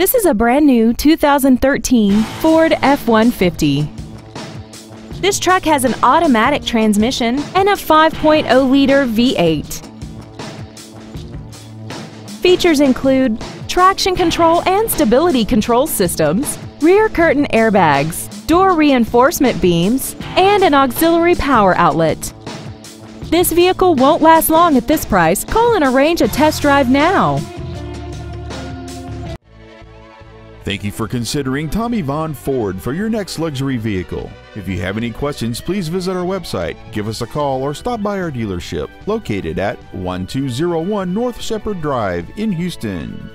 This is a brand new 2013 Ford F-150. This truck has an automatic transmission and a 5.0-liter V8. Features include traction control and stability control systems, rear curtain airbags, door reinforcement beams, and an auxiliary power outlet. This vehicle won't last long at this price. Call and arrange a test drive now. Thank you for considering Tommy Vaughn Ford for your next luxury vehicle. If you have any questions, please visit our website, give us a call, or stop by our dealership located at 1201 North Shepherd Drive in Houston.